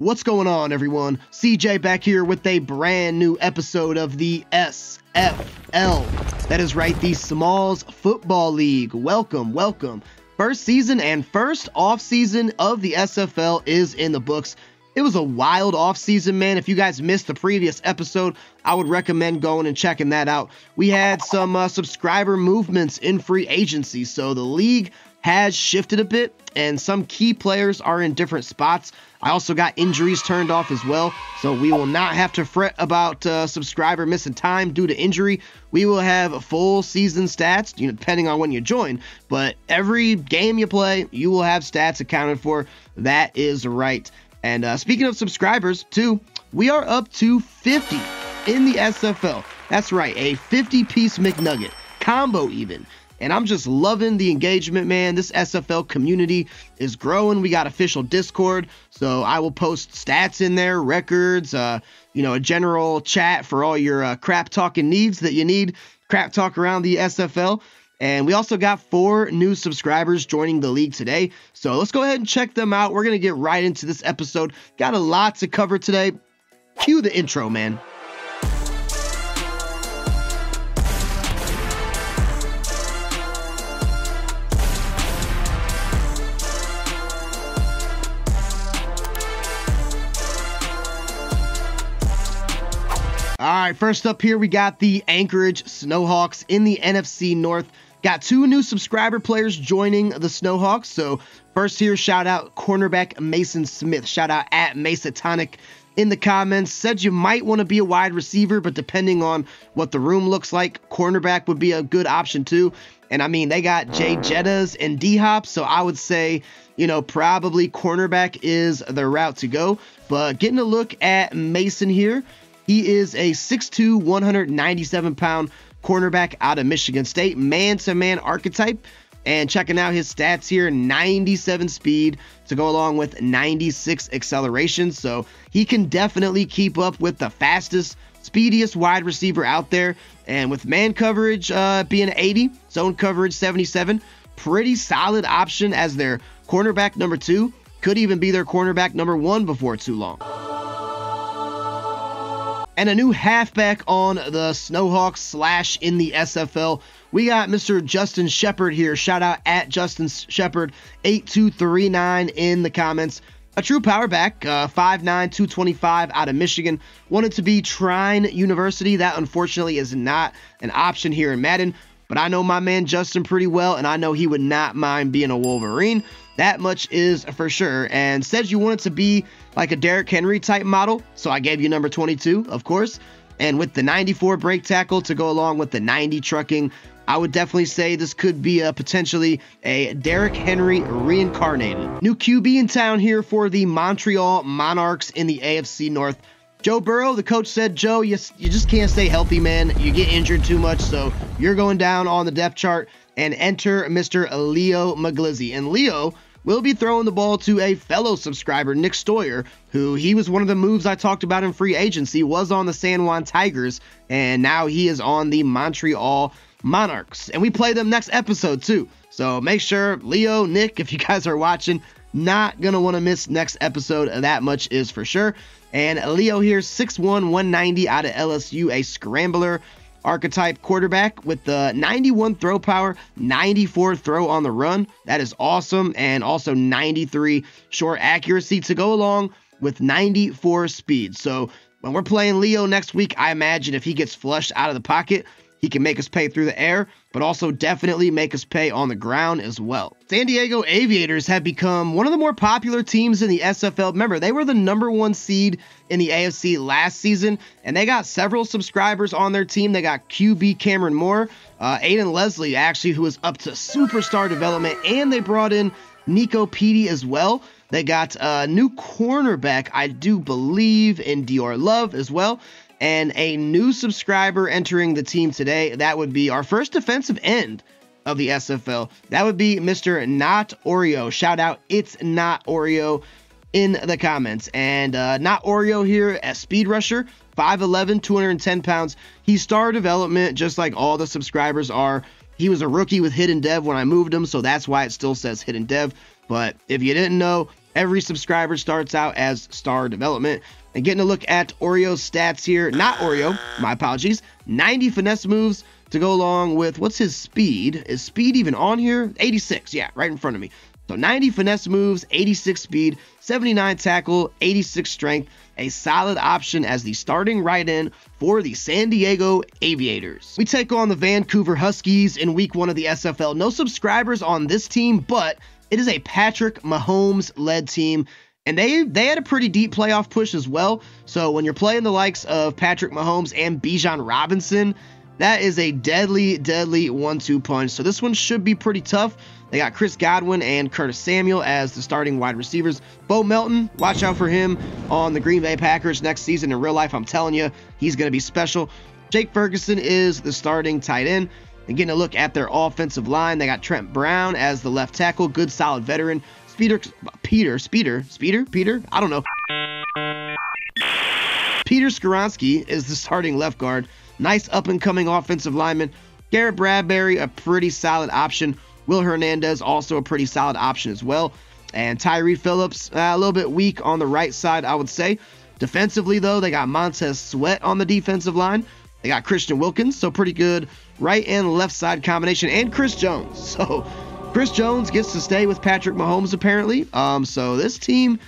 What's going on, everyone? CJ back here with a brand new episode of the SFL. That is right, the Smalls Football League. Welcome, welcome. First season and first offseason of the SFL is in the books. It was a wild offseason, man. If you guys missed the previous episode, I would recommend going and checking that out. We had some subscriber movements in free agency, so the league has shifted a bit, and some key players are in different spots. I also got injuries turned off as well, so we will not have to fret about subscriber missing time due to injury. We will have full season stats, depending on when you join, but every game you play, you will have stats accounted for. That is right. And speaking of subscribers, too, we are up to 50 in the SFL. That's right, a 50-piece McNugget, combo even. And I'm just loving the engagement, man. This SFL community is growing. We got official Discord, so I will post stats in there, records, a general chat for all your crap talking needs that you need, crap talk around the SFL. And we also got 4 new subscribers joining the league today, so let's go ahead and check them out. We're going to get right into this episode. Got a lot to cover today. Cue the intro, man. All right, first up here, we got the Anchorage Snowhawks in the NFC North. Got 2 new subscriber players joining the Snowhawks. So first here, shout out cornerback Mason Smith. Shout out at Masatonic in the comments. Said you might want to be a wide receiver, but depending on what the room looks like, cornerback would be a good option too. And I mean, they got Jay Jettas and D-Hop, so I would say, probably cornerback is the route to go. But getting a look at Mason here. He is a 6'2", 197-pound cornerback out of Michigan State, man-to-man archetype. And checking out his stats here, 97 speed to go along with 96 acceleration. So he can definitely keep up with the fastest, speediest wide receiver out there. And with man coverage being 80, zone coverage 77, pretty solid option as their cornerback number 2. Could even be their cornerback number 1 before too long. And a new halfback on the Snowhawks / in the SFL. We got Mr. Justin Shepard here. Shout out at Justin Shepard, 8239 in the comments. A true power back, 5'9", 225 out of Michigan. Wanted to be Trine University. That unfortunately is not an option here in Madden. But I know my man Justin pretty well, and I know he would not mind being a Wolverine. That much is for sure. And said you wanted to be like a Derrick Henry type model, so I gave you number 22, of course. And with the 94 break tackle to go along with the 90 trucking, I would definitely say this could be potentially a Derrick Henry reincarnated. New QB in town here for the Montreal Monarchs in the AFC North. Joe Burrow, the coach said, Joe, you just can't stay healthy, man. You get injured too much, so you're going down on the depth chart. And enter Mr. Leo Maglizzi. And Leo will be throwing the ball to a fellow subscriber, Nick Stoyer, who he was one of the moves I talked about in free agency, was on the San Juan Tigers, and now he is on the Montreal Monarchs. And we play them next episode, too. So make sure, Leo, Nick, if you guys are watching, not going to want to miss next episode. That much is for sure. And Leo here, 6'1", 190 out of LSU, a scrambler archetype quarterback with the 91 throw power, 94 throw on the run. That is awesome. And also 93 short accuracy to go along with 94 speed. So when we're playing Leo next week, I imagine if he gets flushed out of the pocket, he can make us pay through the air, but also definitely make us pay on the ground as well. San Diego Aviators have become one of the more popular teams in the SFL. Remember, they were the #1 seed in the AFC last season, and they got several subscribers on their team. They got QB Cameron Moore, Aiden Leslie, actually, who is up to superstar development, and they brought in Nico Petey as well. They got a new cornerback, I do believe, in Dior Love as well. And a new subscriber entering the team today. That would be our first defensive end of the SFL. That would be Mr. Not Oreo. Shout out, it's Not Oreo in the comments. And Not Oreo here, a speed rusher, 5'11", 210 pounds. He's star development, just like all the subscribers are. He was a rookie with Hidden Dev when I moved him, so that's why it still says Hidden Dev. But if you didn't know, Every subscriber starts out as star development. And getting a look at Oreo's stats here. Not Oreo, my apologies. 90 finesse moves to go along with, what's his speed? Is speed even on here? 86, yeah, right in front of me. So 90 finesse moves, 86 speed, 79 tackle, 86 strength. A solid option as the starting right end for the San Diego Aviators. We take on the Vancouver Huskies in week one of the SFL. No subscribers on this team, but it is a Patrick Mahomes-led team. And they had a pretty deep playoff push as well. So when you're playing the likes of Patrick Mahomes and Bijan Robinson, that is a deadly, deadly 1-2 punch. So this one should be pretty tough. They got Chris Godwin and Curtis Samuel as the starting wide receivers. Bo Melton, watch out for him on the Green Bay Packers next season. In real life, I'm telling you, he's going to be special. Jake Ferguson is the starting tight end. And getting a look at their offensive line, they got Trent Brown as the left tackle. Good, solid veteran. Peter Skoronski is the starting left guard. Nice up-and-coming offensive lineman. Garrett Bradbury, a pretty solid option. Will Hernandez, also a pretty solid option as well. And Tyree Phillips, a little bit weak on the right side, I would say. Defensively, though, they got Montez Sweat on the defensive line. They got Christian Wilkins, so pretty good right and left side combination. And Chris Jones. So Chris Jones gets to stay with Patrick Mahomes, apparently. So this team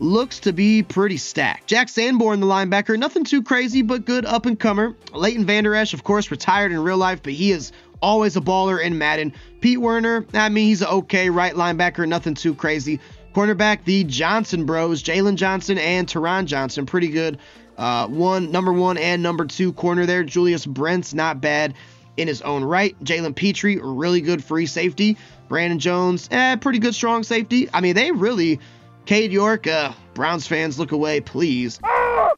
looks to be pretty stacked. Jack Sanborn, the linebacker, nothing too crazy, but good up-and-comer. Leighton Vander Esch, of course, retired in real life, but he is always a baller in Madden. Pete Werner, I mean, he's an okay right linebacker, nothing too crazy. Cornerback, the Johnson bros, Jalen Johnson and Teron Johnson, pretty good. Number one and number two corner there. Julius Brents, not bad in his own right. Jalen Petrie, really good free safety. Brandon Jones, pretty good strong safety. I mean, they really... Cade York, Browns fans, look away, please.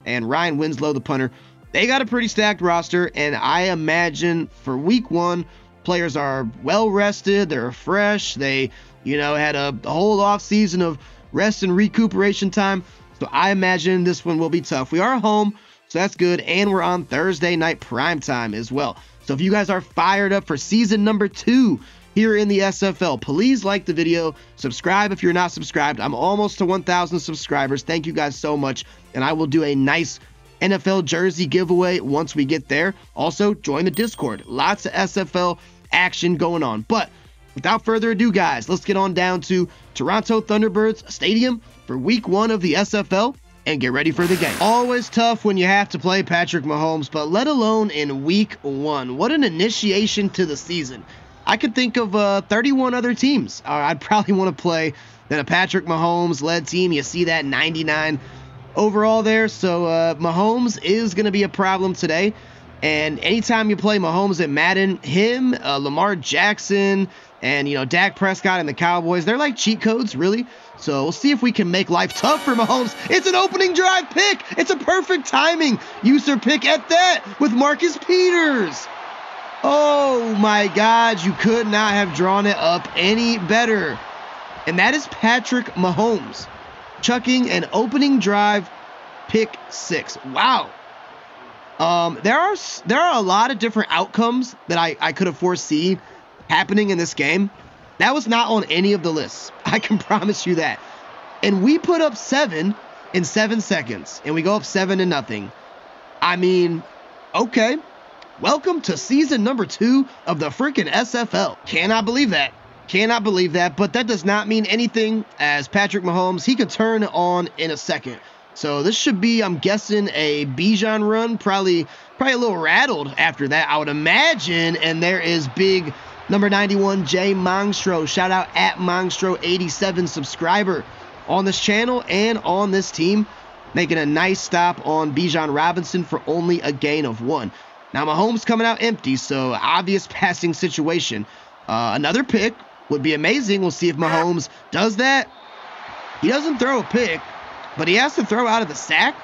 And Ryan Winslow, the punter. They got a pretty stacked roster, and I imagine for week one, players are well-rested, they're fresh, they, you know, had a whole offseason of rest and recuperation time, so I imagine this one will be tough. We are home, so that's good, and we're on Thursday night primetime as well. So if you guys are fired up for season number 2, here in the SFL, please like the video, subscribe if you're not subscribed. I'm almost to 1,000 subscribers. Thank you guys so much, and I will do a nice NFL jersey giveaway once we get there. Also, join the Discord. Lots of SFL action going on. But without further ado, guys, let's get on down to Toronto Thunderbirds Stadium for week one of the SFL and get ready for the game. Always tough when you have to play Patrick Mahomes, but let alone in week one. What an initiation to the season. I could think of 31 other teams I'd probably want to play than a Patrick Mahomes-led team. You see that 99 overall there. So Mahomes is going to be a problem today. And anytime you play Mahomes at Madden, him, Lamar Jackson, and, you know, Dak Prescott and the Cowboys, they're like cheat codes, really. So we'll see if we can make life tough for Mahomes. It's an opening drive pick. It's a perfect timing user pick at that with Marcus Peters. Oh my God, you could not have drawn it up any better. And that is Patrick Mahomes chucking an opening drive pick six. Wow. There are a lot of different outcomes that I could have foreseen happening in this game. That was not on any of the lists. I can promise you that. And we put up 7 in 7 seconds, and we go up 7-0. I mean, okay. Welcome to season number 2 of the freaking SFL. Cannot believe that. Cannot believe that, but that does not mean anything as Patrick Mahomes, he could turn on in a second. So this should be, I'm guessing, a Bijan run, probably a little rattled after that, I would imagine. And there is big number 91, Jay Mongstro. Shout out at Mongstro87, subscriber on this channel and on this team, making a nice stop on Bijan Robinson for only a gain of 1. Now, Mahomes coming out empty, so obvious passing situation. Another pick would be amazing. We'll see if Mahomes does that. He doesn't throw a pick, but he has to throw out of the sack.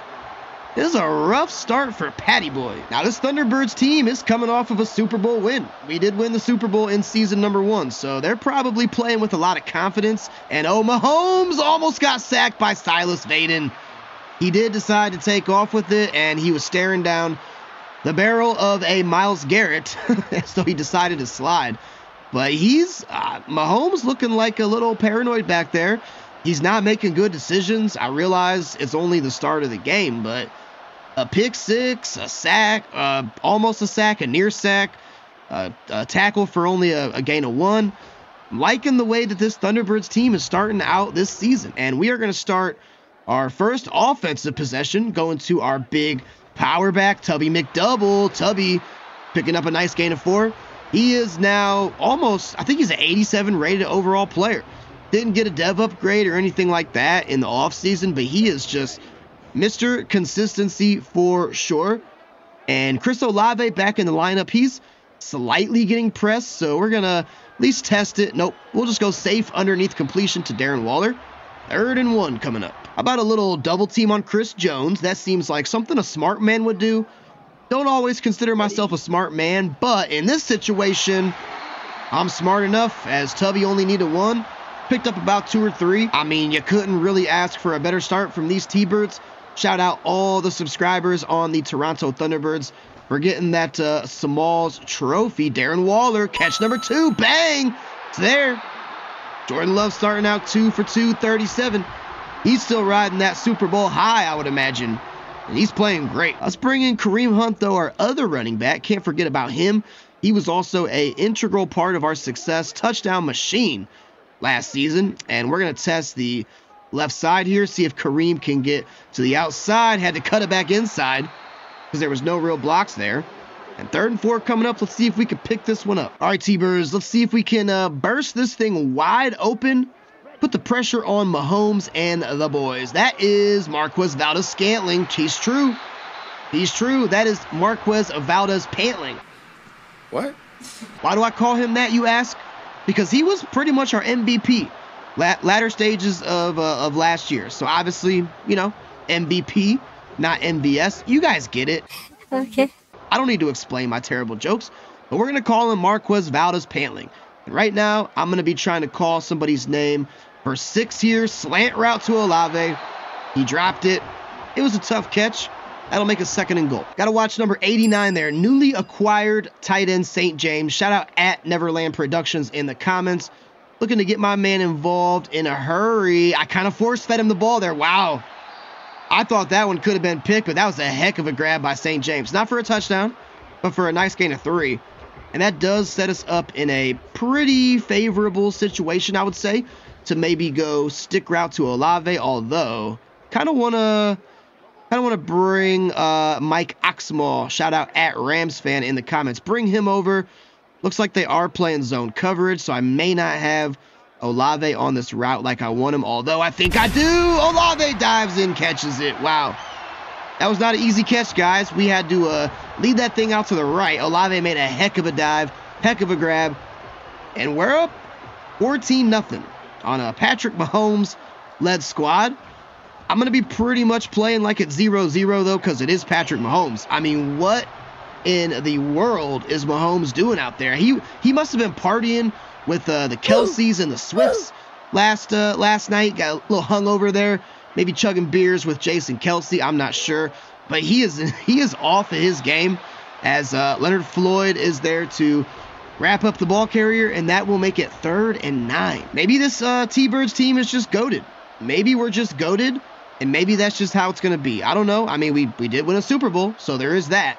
This is a rough start for Patty Boy. Now, this Thunderbirds team is coming off of a Super Bowl win. We did win the Super Bowl in season number 1, so they're probably playing with a lot of confidence. And, oh, Mahomes almost got sacked by Silas Vaden. He did decide to take off with it, and he was staring down the barrel of a Myles Garrett, so he decided to slide. But he's Mahomes looking like a little paranoid back there. He's not making good decisions. I realize it's only the start of the game, but a pick six, a sack, almost a sack, a near sack, a tackle for only a gain of one. I'm liking the way that this Thunderbirds team is starting out this season. And we are going to start our first offensive possession going to our big power back, Tubby McDouble. Tubby picking up a nice gain of four. He is now almost, I think he's an 87 rated overall player. Didn't get a dev upgrade or anything like that in the offseason, but he is just Mr. Consistency for sure. And Chris Olave back in the lineup. He's slightly getting pressed, so we're going to at least test it. Nope, we'll just go safe underneath completion to Darren Waller. 3rd and 1 coming up. How about a little double team on Chris Jones? That seems like something a smart man would do. Don't always consider myself a smart man, but in this situation, I'm smart enough as Tubby only needed one. Picked up about 2 or 3. I mean, you couldn't really ask for a better start from these T-Birds. Shout out all the subscribers on the Toronto Thunderbirds for getting that Samal's trophy. Darren Waller, catch number 2. Bang! It's there. Jordan Love starting out 2 for 2, 37. He's still riding that Super Bowl high, I would imagine. And he's playing great. Let's bring in Kareem Hunt, though, our other running back. Can't forget about him. He was also an integral part of our success. Touchdown machine last season, and we're going to test the left side here, see if Kareem can get to the outside. Had to cut it back inside because there was no real blocks there. And 3rd and 4 coming up. Let's see if we can pick this one up. All right, T-Birds, let's see if we can burst this thing wide open, put the pressure on Mahomes and the boys. That is Marquez Valdez-Scantling. He's true. He's true. That is Marquez Valdez-Pantling. What? Why do I call him that, you ask? Because he was pretty much our MVP latter stages of last year. So obviously, you know, MVP, not MVS. You guys get it. Okay. I don't need to explain my terrible jokes, but we're going to call him Marquez Valdez-Scantling. And right now, I'm going to be trying to call somebody's name for 6 here. Slant route to Olave. He dropped it. It was a tough catch. That'll make a 2nd and goal. Got to watch number 89 there. Newly acquired tight end St. James. Shout out at Neverland Productions in the comments. Looking to get my man involved in a hurry. I kind of force fed him the ball there. Wow. I thought that one could have been picked, but that was a heck of a grab by St. James. Not for a touchdown, but for a nice gain of 3. And that does set us up in a pretty favorable situation, I would say, to maybe go stick route to Olave, although kind of want to bring Mike Oxmo, shout out at Rams fan in the comments. Bring him over. Looks like they are playing zone coverage, so I may not have Olave on this route like I want him, although I think I do. Olave dives in, catches it. Wow. That was not an easy catch, guys. We had to lead that thing out to the right. Olave made a heck of a dive, heck of a grab, and we're up 14-0 on a Patrick Mahomes-led squad. I'm going to be pretty much playing like it's 0-0, though, because it is Patrick Mahomes. I mean, what in the world is Mahomes doing out there? He must have been partying with the Kelseys and the Swifts last night. Got a little hungover there, maybe chugging beers with Jason Kelsey. I'm not sure, but he is off of his game as Leonard Floyd is there to wrap up the ball carrier, and that will make it 3rd and 9. Maybe this T-Birds team is just goated. Maybe we're just goated. And maybe that's just how it's going to be. I don't know. I mean, we did win a Super Bowl, so there is that.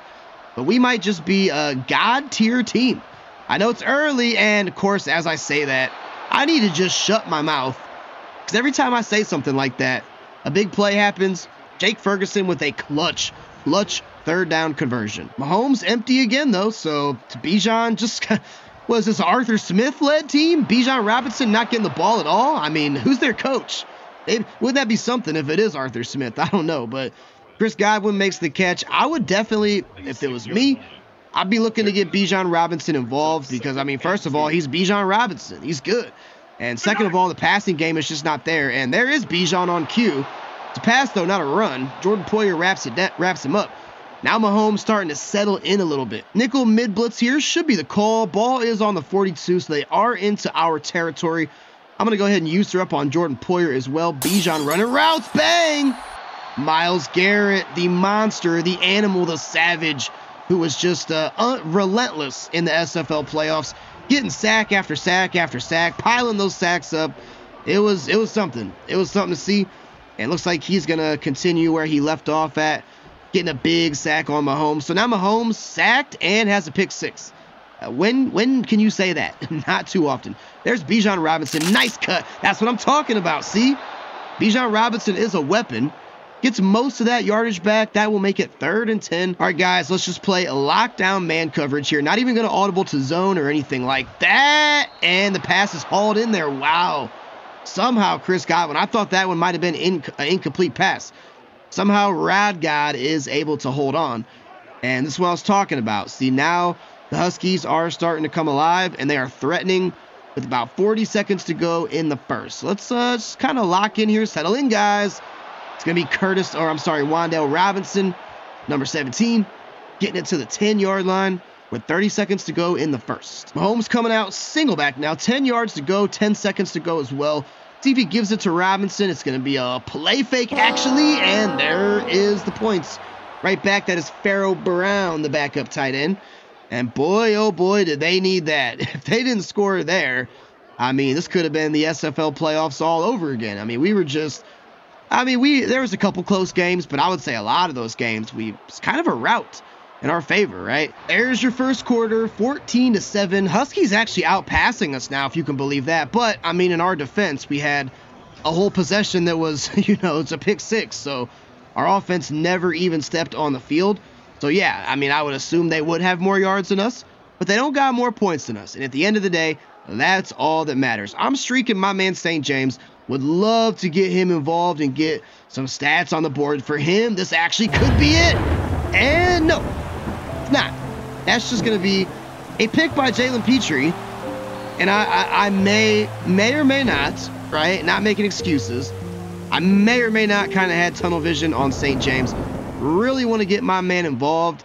But we might just be a God-tier team. I know it's early, and, of course, as I say that, I need to just shut my mouth. Because every time I say something like that, a big play happens. Jake Ferguson with a clutch 3rd down conversion. Mahomes empty again, though, so to Bijan just... Was this Arthur Smith-led team? Bijan Robinson not getting the ball at all? I mean, who's their coach? Wouldn't that be something if it is Arthur Smith? I don't know, but Chris Godwin makes the catch. I would definitely, if it was me, I'd be looking to get Bijan Robinson involved because, I mean, first of all, he's Bijan Robinson. He's good. And second of all, the passing game is just not there. And there is Bijan on cue. It's a pass, though, not a run. Jordan Poyer wraps him up. Now Mahomes starting to settle in a little bit. Nickel mid-blitz here should be the call. Ball is on the 42, so they are into our territory. I'm going to go ahead and use her up on Jordan Poyer as well. Bijan running routes. Bang! Myles Garrett, the monster, the animal, the savage, who was just relentless in the SFL playoffs, getting sack after sack after sack, piling those sacks up. it was something. It was something to see. And it looks like he's going to continue where he left off at, getting a big sack on Mahomes. So now Mahomes sacked and has a pick six. When can you say that? Not too often. There's Bijan Robinson. Nice cut. That's what I'm talking about. See? Bijan Robinson is a weapon. Gets most of that yardage back. That will make it 3rd and 10. All right, guys, let's just play a lockdown man coverage here. Not even going to audible to zone or anything like that. And the pass is hauled in there. Wow. Somehow, Chris Godwin, I thought that one might have been an incomplete pass. Somehow, Rad God is able to hold on. And this is what I was talking about. See, now the Huskies are starting to come alive, and they are threatening with about 40 seconds to go in the first. Let's just kind of lock in here. Settle in, guys. It's going to be Wan'Dale Robinson, number 17, getting it to the 10-yard line with 30 seconds to go in the first. Mahomes coming out, single back now, 10 yards to go, 10 seconds to go as well. See if he gives it to Robinson. It's going to be a play fake, actually, and there is the points. Right back, that is Pharaoh Brown, the backup tight end. And boy, oh boy, did they need that. If they didn't score there, I mean, this could have been the SFL playoffs all over again. I mean, we were just... there was a couple close games, but I would say a lot of those games, it's kind of a rout in our favor, right? There's your first quarter, 14-7. Huskies actually outpassing us now, if you can believe that. But, I mean, in our defense, we had a whole possession that was, it's a pick six. So our offense never even stepped on the field. So, yeah, I would assume they would have more yards than us, but they don't got more points than us. And at the end of the day, that's all that matters. I'm streaking my man St. James. Would love to get him involved and get some stats on the board for him. This actually could be it. And no, it's not. That's just going to be a pick by Jalen Petrie. And I may or may not, right? Not making excuses. I may or may not kind of had tunnel vision on St. James. Really want to get my man involved.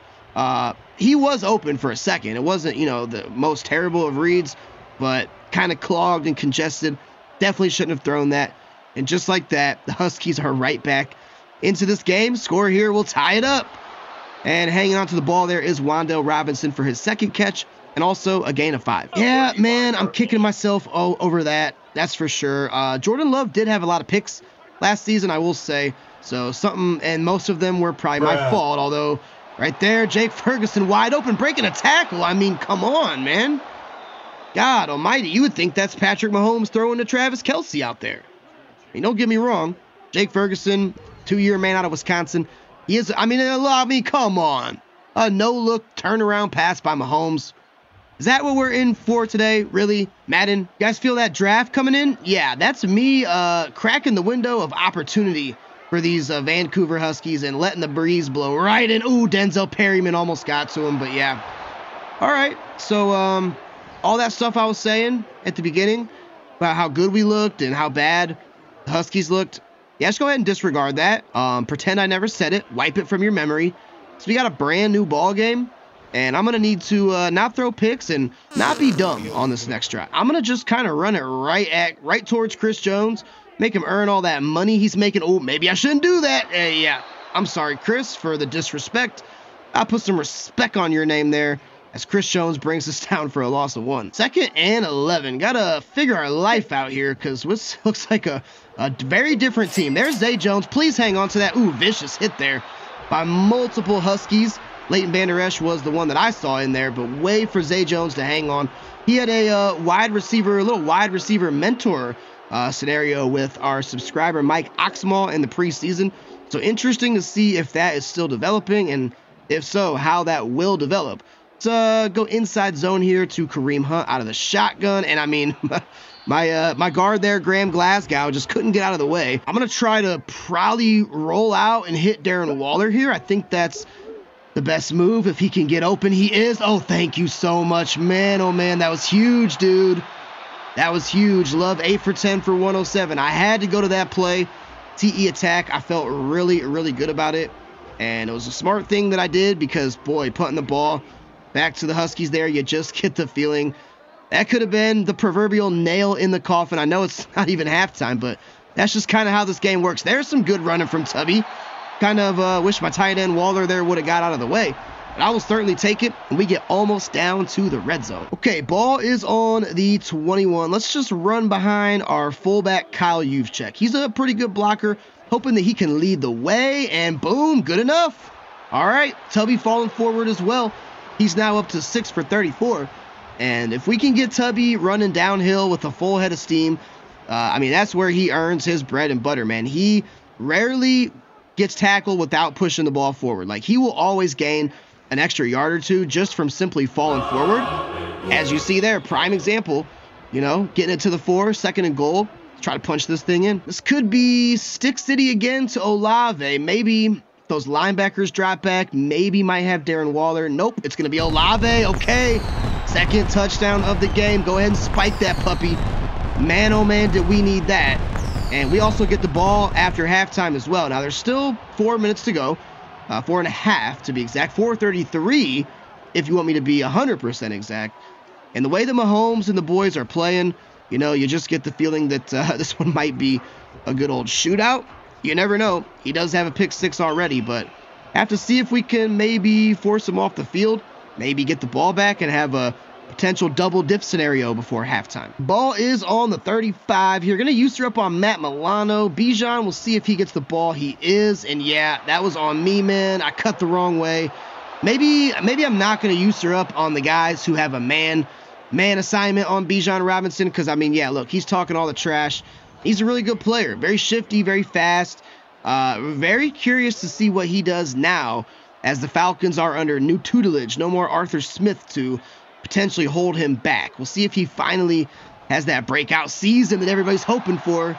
He was open for a second. It wasn't, the most terrible of reads, but kind of clogged and congested. Definitely shouldn't have thrown that. And just like that, the Huskies are right back into this game. Score here will tie it up. And hanging on to the ball there is Wan'Dale Robinson for his second catch and also a gain of 5. Yeah, man, I'm kicking myself all over that. That's for sure. Jordan Love did have a lot of picks last season, I will say. So something, and most of them were probably my fault. Although right there, Jake Ferguson wide open, breaking a tackle. Come on, man. God almighty, you would think that's Patrick Mahomes throwing to Travis Kelce out there. Don't get me wrong. Jake Ferguson, 2-year man out of Wisconsin. He is, come on. A no-look turnaround pass by Mahomes. Is that what we're in for today, really? Madden, you guys feel that draft coming in? Yeah, that's me cracking the window of opportunity for these Vancouver Huskies and letting the breeze blow right in. Ooh, Denzel Perryman almost got to him, but yeah. All right, so... all that stuff I was saying at the beginning about how good we looked and how bad the Huskies looked. Yeah, just go ahead and disregard that. Pretend I never said it. Wipe it from your memory. So we got a brand new ball game, and I'm going to need to not throw picks and not be dumb on this next drive. I'm going to just kind of run it right towards Chris Jones, make him earn all that money he's making. Oh, maybe I shouldn't do that. Yeah, I'm sorry, Chris, for the disrespect. I'll put some respect on your name there. As Chris Jones brings us down for a loss of 1. 2nd and 11. Gotta figure our life out here because this looks like a very different team. There's Zay Jones. Please hang on to that. Ooh, vicious hit there by multiple Huskies. Leighton Vander Esch was the one that I saw in there, but way for Zay Jones to hang on. He had a wide receiver mentor scenario with our subscriber Mike Oxmo in the preseason. So interesting to see if that is still developing and if so, how that will develop. Let's go inside zone here to Kareem Hunt out of the shotgun. And my guard there, Graham Glasgow, just couldn't get out of the way. I'm going to try to probably roll out and hit Darren Waller here. I think that's the best move if he can get open. He is. Oh, thank you so much, man. Oh, man, that was huge, dude. That was huge. Love 8 for 10 for 107. I had to go to that play. TE attack. I felt really, really good about it. And it was a smart thing that I did because, boy, punting the ball back to the Huskies there, you just get the feeling. That could have been the proverbial nail in the coffin. I know it's not even halftime, but that's just kind of how this game works. There's some good running from Tubby. Kind of wish my tight end Waller there would have got out of the way. But I will certainly take it, and we get almost down to the red zone. Okay, ball is on the 21. Let's just run behind our fullback, Kyle Juszczyk. He's a pretty good blocker, hoping that he can lead the way, and boom, good enough. All right, Tubby falling forward as well. He's now up to 6 for 34. And if we can get Tubby running downhill with a full head of steam, I mean, that's where he earns his bread and butter, man. He rarely gets tackled without pushing the ball forward. Like, he will always gain an extra yard or two just from simply falling forward. As you see there, prime example, you know, getting it to the 4, second and goal. Try to punch this thing in. This could be Stick City again to Olave. Maybe those linebackers drop back. Maybe might have Darren Waller. Nope, it's going to be Olave. Okay, second touchdown of the game. Go ahead and spike that puppy. Man, oh man, did we need that. And we also get the ball after halftime as well. Now, there's still 4 minutes to go. 4.5 to be exact. 4:33 if you want me to be 100% exact. And the way that Mahomes and the boys are playing, you know, you just get the feeling that this one might be a good old shootout. You never know. He does have a pick six already, but have to see if we can maybe force him off the field, maybe get the ball back and have a potential double dip scenario before halftime. Ball is on the 35 here. Going to use her up on Matt Milano. Bijan, we'll see if he gets the ball. He is, and yeah, that was on me, man. I cut the wrong way. Maybe I'm not going to use her up on the guys who have a man assignment on Bijan Robinson, because, I mean, yeah, look, he's talking all the trash. He's a really good player, very shifty, very fast. Very curious to see what he does now as the Falcons are under new tutelage. No more Arthur Smith to potentially hold him back. We'll see if he finally has that breakout season that everybody's hoping for.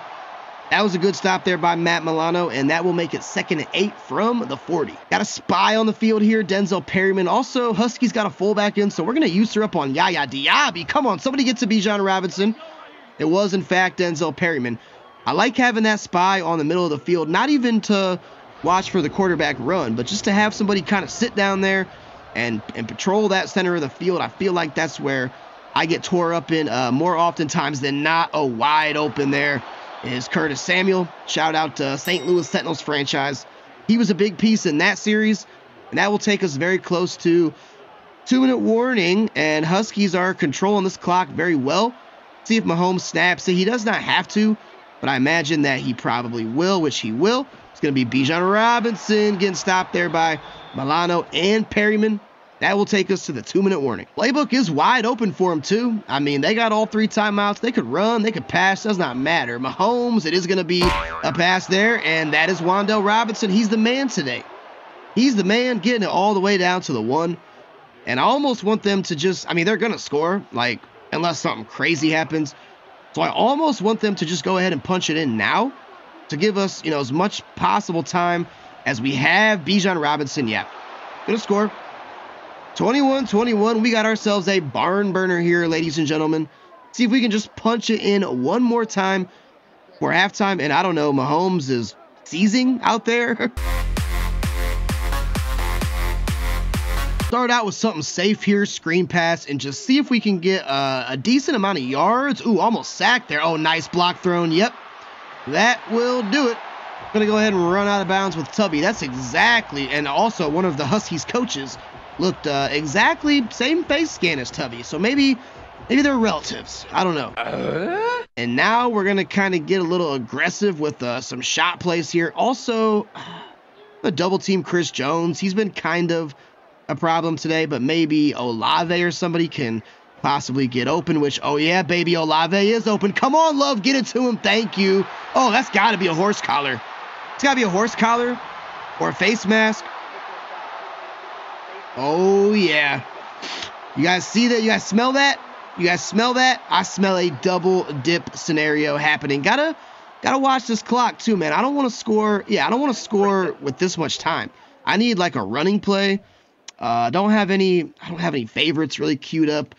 That was a good stop there by Matt Milano, and that will make it 2nd and 8 from the 40. Got a spy on the field here, Denzel Perryman. Also, Huskies got a fullback in, so we're going to use her up on Yaya Diaby. Come on, somebody get to Bijan Robinson. It was, in fact, Denzel Perryman. I like having that spy on the middle of the field, not even to watch for the quarterback run, but just to have somebody kind of sit down there and patrol that center of the field. I feel like that's where I get tore up in more oftentimes than not. Oh, wide open there is Curtis Samuel. Shout out to St. Louis Sentinels franchise. He was a big piece in that series, and that will take us very close to 2-minute warning, and Huskies are controlling this clock very well. See if Mahomes snaps it. He does not have to, but I imagine that he probably will, which he will. It's going to be Bijan Robinson getting stopped there by Milano and Perryman. That will take us to the 2-minute warning. Playbook is wide open for him, too. I mean, they got all 3 timeouts. They could run. They could pass. Does not matter. Mahomes, it is going to be a pass there, and that is Wan'Dale Robinson. He's the man today. He's the man, getting it all the way down to the 1. And I almost want them to just, I mean, they're going to score, like, unless something crazy happens. So I almost want them to just go ahead and punch it in now to give us, you know, as much possible time as we have. Bijan Robinson, yeah, going to score. 21-21, we got ourselves a barn burner here, ladies and gentlemen. See if we can just punch it in one more time for halftime, and I don't know, Mahomes is seizing out there. Start out with something safe here, screen pass, and just see if we can get a decent amount of yards. Ooh, almost sacked there. Oh, nice block thrown. Yep, that will do it. Gonna go ahead and run out of bounds with Tubby. That's exactly, and also one of the Huskies coaches looked exactly same face scan as Tubby, so maybe they're relatives. I don't know. And now we're gonna kind of get a little aggressive with some shot plays here. Also, the double team Chris Jones. He's been kind of a problem today, but maybe Olave or somebody can possibly get open. Which, oh yeah, baby, Olave is open. Come on, Love, get it to him. Thank you. Oh, that's got to be a horse collar. It's got to be a horse collar or a face mask. Oh, yeah. You guys see that? You guys smell that? You guys smell that? I smell a double dip scenario happening. Gotta watch this clock, too, man. I don't want to score. Yeah, I don't want to score with this much time. I need, like, a running play. I don't have any favorites really queued up.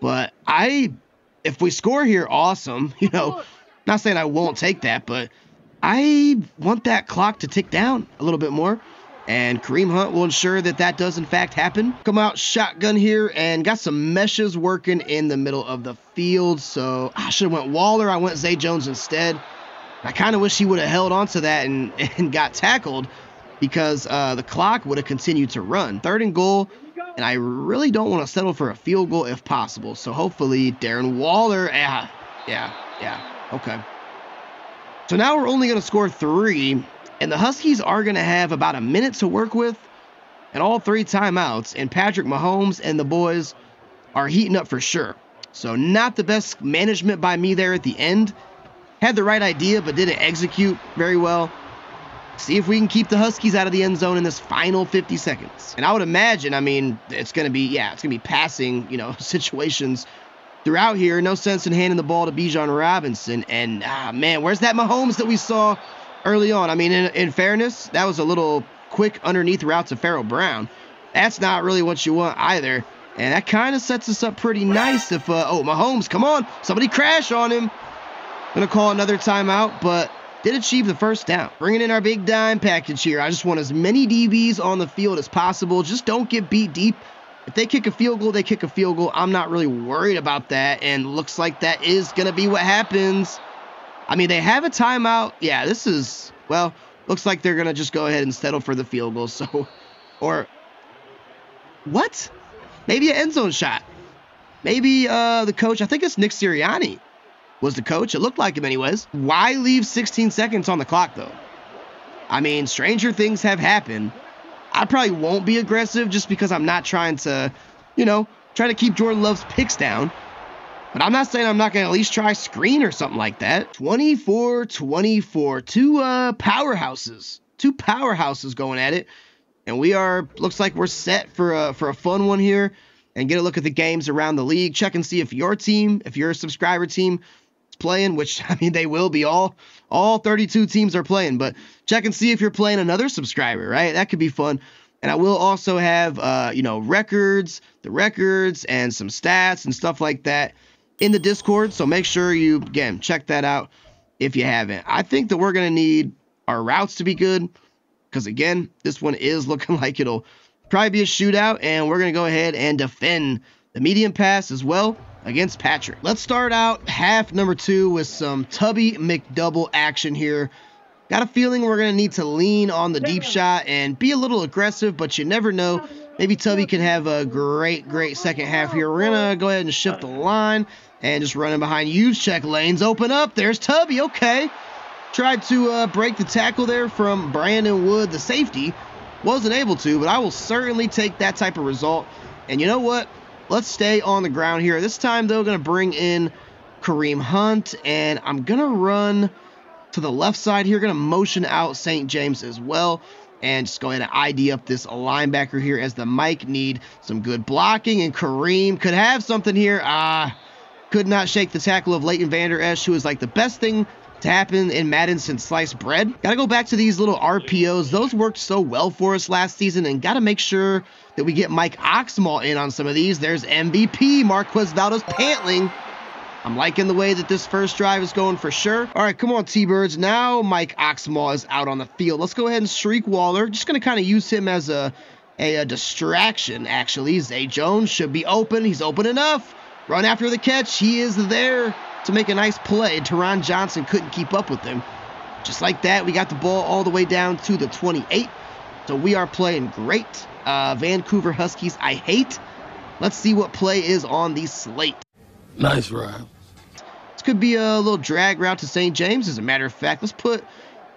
But if we score here, awesome. You know, not saying I won't take that, but I want that clock to tick down a little bit more. And Kareem Hunt will ensure that that does, in fact, happen. Come out shotgun here and got some meshes working in the middle of the field. So I should have went Waller. I went Zay Jones instead. I kind of wish he would have held on to that and got tackled. because the clock would have continued to run. 3rd and goal, and I really don't want to settle for a field goal if possible. So hopefully Darren Waller. Okay. So now we're only going to score 3, and the Huskies are going to have about a minute to work with, and all 3 timeouts, and Patrick Mahomes and the boys are heating up for sure. So not the best management by me there at the end. Had the right idea, but didn't execute very well. See if we can keep the Huskies out of the end zone in this final 50 seconds. And I would imagine, I mean, it's going to be, it's going to be passing, situations throughout here. No sense in handing the ball to Bijan Robinson. And, man, where's that Mahomes that we saw early on? I mean, in fairness, that was a little quick underneath route to Farrell Brown. That's not really what you want either. And that kind of sets us up pretty nice if, Mahomes, come on, somebody crash on him. Going to call another timeout, but did achieve the first down. Bringing in our big dime package here. I just want as many DBs on the field as possible. Just don't get beat deep. If they kick a field goal, they kick a field goal. I'm not really worried about that, and looks like that is going to be what happens. I mean, they have a timeout. Yeah, this is, well, looks like they're going to just go ahead and settle for the field goal. So, or what? Maybe an end zone shot. Maybe the coach, I think it's Nick Sirianni, was the coach. It looked like him anyways. Why leave 16 seconds on the clock, though? I mean, stranger things have happened. I probably won't be aggressive just because I'm not trying to, try to keep Jordan Love's picks down. But I'm not saying I'm not going to at least try screen or something like that. 24-24. Two powerhouses. Two powerhouses going at it. And we are, looks like we're set for a fun one here. And get a look at the games around the league. Check and see if your team, if you're a subscriber team, playing, which I mean they will be. All 32 teams are playing, but check and see if you're playing another subscriber, right? That could be fun. And I will also have records, the records and some stats and stuff like that in the Discord, so make sure you again check that out if you haven't. I think that we're going to need our routes to be good, because again, this one is looking like it'll probably be a shootout, and we're going to go ahead and defend the medium pass as well against Patrick. Let's start out half number 2 with some Tubby McDouble action here. Got a feeling we're going to need to lean on the deep shot and be a little aggressive, but you never know. Maybe Tubby can have a great second half here. We're going to go ahead and shift the line and just run in behind. Use check lanes. Open up. There's Tubby. Okay. Tried to break the tackle there from Brandon Wood, the safety. Wasn't able to, but I will certainly take that type of result. And you know what? Let's stay on the ground here. This time, though, going to bring in Kareem Hunt, and I'm going to run to the left side here. Going to motion out St. James as well, and just go ahead and ID up this linebacker here as the Mike need some good blocking, and Kareem could have something here. Could not shake the tackle of Leighton Vander Esch, who is like the best thing to happen in Madden since sliced bread. Got to go back to these little RPOs. Those worked so well for us last season, and got to make sure that we get Mike Oxmo in on some of these. There's MVP, Marquez Valdez-Scantling. I'm liking the way that this first drive is going for sure. All right, come on, T-Birds. Now Mike Oxmo is out on the field. Let's go ahead and shriek Waller. Just going to kind of use him as a distraction, actually. Zay Jones should be open. He's open enough. Run after the catch. He is there to make a nice play. Teron Johnson couldn't keep up with him. Just like that, we got the ball all the way down to the 28. So we are playing great. Vancouver Huskies, I hate. Let's see what play is on the slate. Nice run. This could be a little drag route to St. James, as a matter of fact. Let's put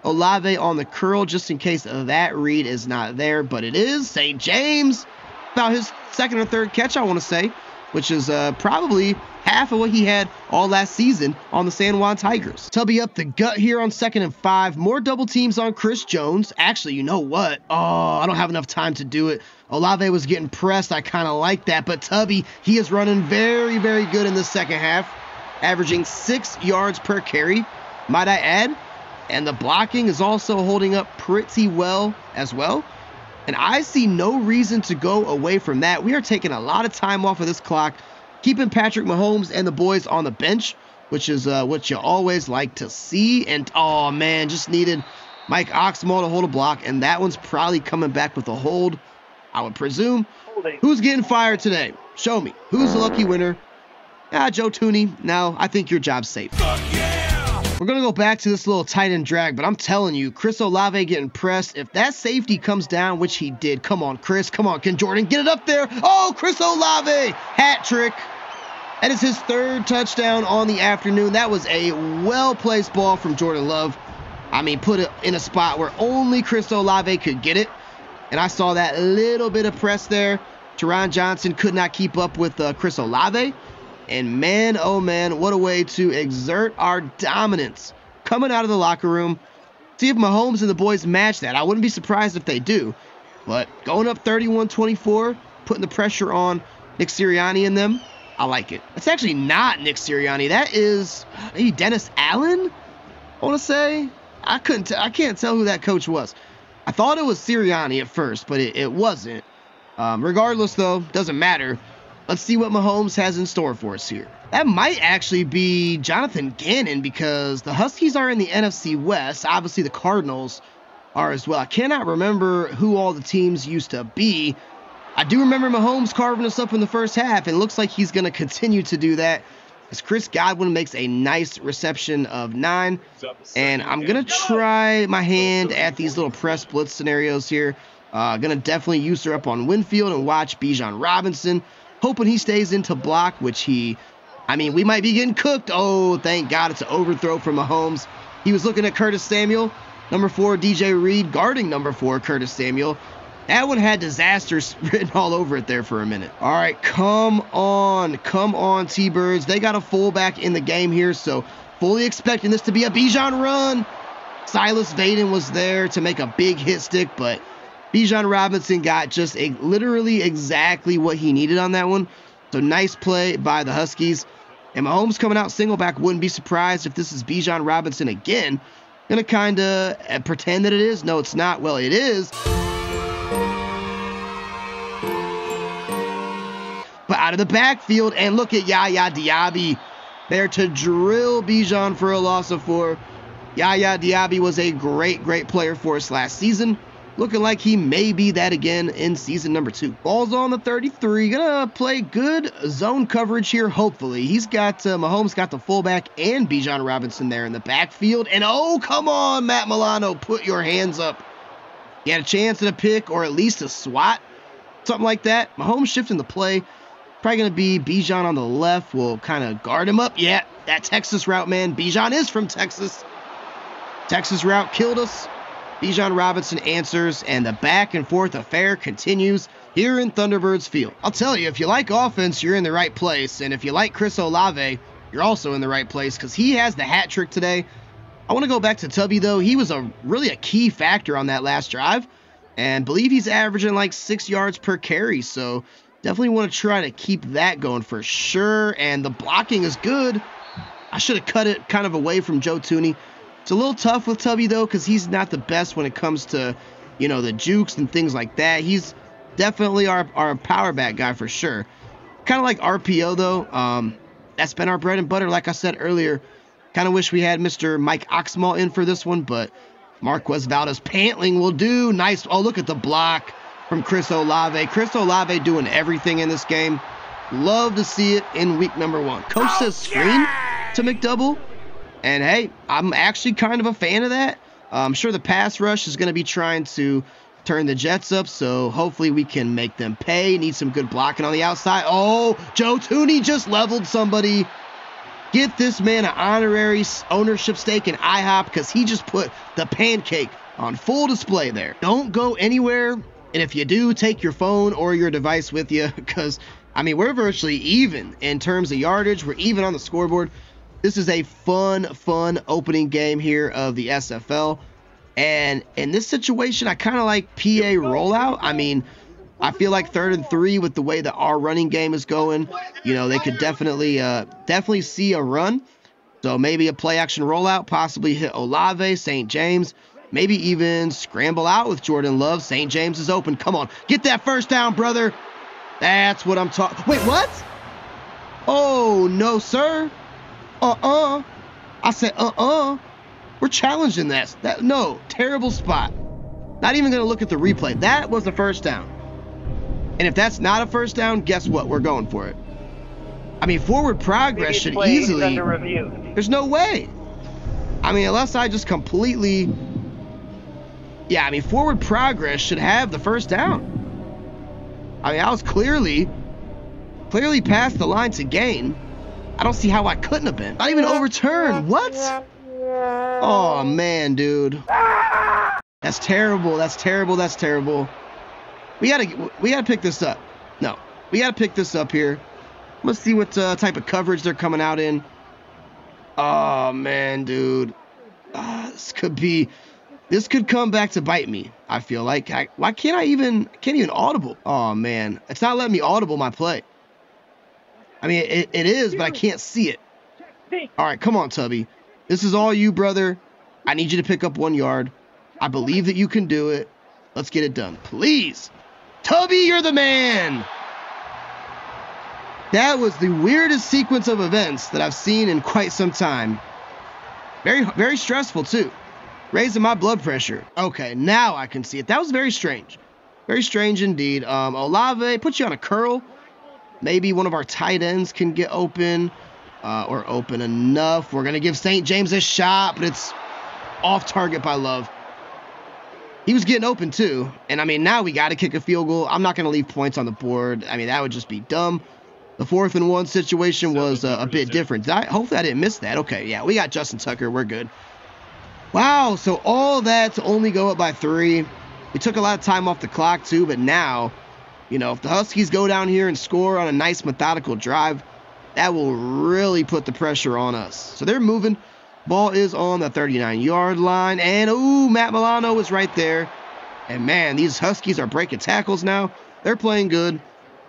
Olave on the curl just in case that read is not there, but it is. St. James, about his 2nd or 3rd catch, I want to say, which is probably half of what he had all last season on the San Juan Tigers. Tubby up the gut here on 2nd and 5. More double teams on Chris Jones. Actually, you know what? Oh, I don't have enough time to do it. Olave was getting pressed. I kind of like that. But Tubby, he is running very, very good in the second half, averaging 6 yards per carry, might I add. And the blocking is also holding up pretty well as well. And I see no reason to go away from that. We are taking a lot of time off of this clock, keeping Patrick Mahomes and the boys on the bench, which is what you always like to see. And, oh, man, just needed Mike Oxmo to hold a block, and that one's probably coming back with a hold, I would presume. Who's getting fired today? Show me. Who's the lucky winner? Joe Tooney. Now, I think your job's safe. Fuck yeah! We're going to go back to this little tight end drag, but I'm telling you, Chris Olave getting pressed. If that safety comes down, which he did, come on, Chris. Come on, can Jordan get it up there? Oh, Chris Olave, hat trick. That is his third touchdown on the afternoon. That was a well-placed ball from Jordan Love. I mean, put it in a spot where only Chris Olave could get it. And I saw that little bit of press there. Teron Johnson could not keep up with Chris Olave. And man, oh man, what a way to exert our dominance coming out of the locker room. See if Mahomes and the boys match that. I wouldn't be surprised if they do. But going up 31-24, putting the pressure on Nick Sirianni and them, I like it. It's actually not Nick Sirianni. That is maybe Dennis Allen, I want to say. I can't tell who that coach was. I thought it was Sirianni at first, but it wasn't. Regardless, though, doesn't matter. Let's see what Mahomes has in store for us here. That might actually be Jonathan Gannon because the Huskies are in the NFC West. Obviously, the Cardinals are as well. I cannot remember who all the teams used to be. I do remember Mahomes carving us up in the first half. It looks like he's going to continue to do that as Chris Godwin makes a nice reception of 9. And I'm going to try my hand at these little press blitz scenarios here. Going to definitely use her up on Winfield and watch Bijan Robinson. Hoping he stays into block, which we might be getting cooked. Oh, thank God it's an overthrow from Mahomes. He was looking at Curtis Samuel, number 4, DJ Reed, guarding number 4, Curtis Samuel. That one had disasters written all over it there for a minute. All right, come on, T-Birds. They got a fullback in the game here, so fully expecting this to be a Bijan run. Silas Vaden was there to make a big hit stick, but Bijan Robinson got just literally exactly what he needed on that one. So nice play by the Huskies. And Mahomes coming out single back. Wouldn't be surprised if this is Bijan Robinson again. Gonna kind of pretend that it is. No, it's not. Well, it is. But out of the backfield. And look at Yaya Diaby there to drill Bijan for a loss of 4. Yaya Diaby was a great, great player for us last season. Looking like he may be that again in season number 2. Ball's on the 33. Gonna play good zone coverage here, hopefully. He's got, Mahomes got the fullback and Bijan Robinson there in the backfield. And oh, come on, Matt Milano, put your hands up. He had a chance at a pick or at least a swat, something like that. Mahomes shifting the play. Probably gonna be Bijan on the left. We'll kind of guard him up. Yeah, that Texas route, man. Bijan is from Texas. Texas route killed us. Bijan Robinson answers, and the back-and-forth affair continues here in Thunderbirds Field. I'll tell you, if you like offense, you're in the right place, and if you like Chris Olave, you're also in the right place because he has the hat trick today. I want to go back to Tubby, though. He was really a key factor on that last drive, and believe he's averaging like 6 yards per carry, so definitely want to try to keep that going for sure, and the blocking is good. I should have cut it kind of away from Joe Tooney. It's a little tough with Tubby, though, because he's not the best when it comes to, the jukes and things like that. He's definitely our power back guy for sure. Kind of like RPO, though. That's been our bread and butter, like I said earlier. Kind of wish we had Mr. Mike Oxmo in for this one, but Marquez Valdez-Scantling will do. Nice. Oh, look at the block from Chris Olave. Chris Olave doing everything in this game. Love to see it in week number 1. Coach says screen to McDouble. And, hey, I'm actually kind of a fan of that. I'm sure the pass rush is going to be trying to turn the Jets up, so hopefully we can make them pay. Need some good blocking on the outside. Oh, Joe Tooney just leveled somebody. Get this man an honorary ownership stake in IHOP because he just put the pancake on full display there. Don't go anywhere, and if you do, take your phone or your device with you because, we're virtually even in terms of yardage. We're even on the scoreboard. This is a fun opening game here of the SFL. And in this situation, I kind of like PA rollout. I feel like 3rd and 3 with the way that our running game is going. They could definitely see a run. So maybe a play-action rollout, possibly hit Olave, St. James. Maybe even scramble out with Jordan Love. St. James is open. Come on. Get that first down, brother. That's what I'm talking. Wait, what? Oh, no, sir. I said, we're challenging that. No, terrible spot. Not even going to look at the replay. That was a first down. And if that's not a first down, guess what? We're going for it. Forward progress should easily. There's no way. I mean, unless I just completely... Yeah, I mean, forward progress should have the first down. I mean, I was clearly past the line to gain. I don't see how I couldn't have been. Not even overturned. What? Oh, man, dude. That's terrible. That's terrible. That's terrible. We gotta pick this up. No, we gotta pick this up here. Let's see what type of coverage they're coming out in. Oh, man, dude. This could come back to bite me, I feel like. Why can't I even... can't even audible. Oh, man. It's not letting me audible my play. I mean, it is, but I can't see it. All right, come on, Tubby. This is all you, brother. I need you to pick up 1 yard. I believe that you can do it. Let's get it done. Please. Tubby, you're the man. That was the weirdest sequence of events that I've seen in quite some time. Very, very stressful, too. Raising my blood pressure. Okay, now I can see it. That was very strange. Very strange indeed. Olave, put you on a curl. Maybe one of our tight ends can get open or open enough. We're going to give St. James a shot, but it's off target by Love. He was getting open too. And, I mean, now we got to kick a field goal. I'm not going to leave points on the board. I mean, that would just be dumb. The 4th and 1 situation was a bit different. Hopefully I didn't miss that. Okay, yeah, we got Justin Tucker. We're good. Wow, so all that to only go up by 3. We took a lot of time off the clock, too, but now, you know, if the Huskies go down here and score on a nice methodical drive, that will really put the pressure on us. So they're moving. Ball is on the 39-yard line, and, ooh, Matt Milano is right there. And, man, these Huskies are breaking tackles now. They're playing good.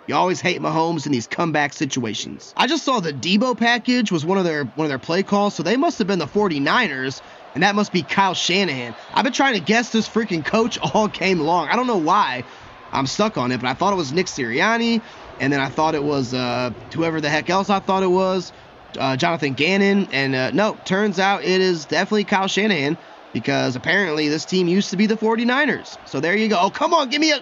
You always hate Mahomes in these comeback situations. I just saw the Debo package was one of their play calls, so they must have been the 49ers. And that must be Kyle Shanahan. I've been trying to guess this freaking coach all game long. I don't know why I'm stuck on it, but I thought it was Nick Sirianni, and then I thought it was whoever the heck else I thought it was, Jonathan Gannon. And no, turns out it is definitely Kyle Shanahan because apparently this team used to be the 49ers. So there you go. Oh, come on, give me a...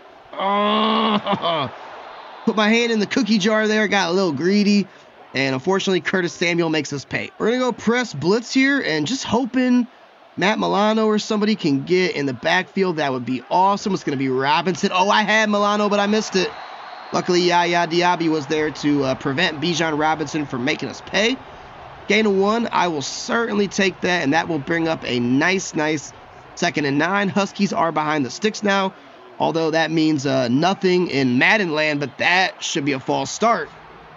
Put my hand in the cookie jar there. Got a little greedy. And unfortunately, Curtis Samuel makes us pay. We're going to go press blitz here and just hoping... Matt Milano or somebody can get in the backfield. That would be awesome. It's going to be Robinson. Oh, I had Milano, but I missed it. Luckily, Yaya Diaby was there to prevent Bijan Robinson from making us pay. Gain of 1. I will certainly take that, and that will bring up a nice 2nd and 9. Huskies are behind the sticks now, although that means nothing in Madden land, but that should be a false start,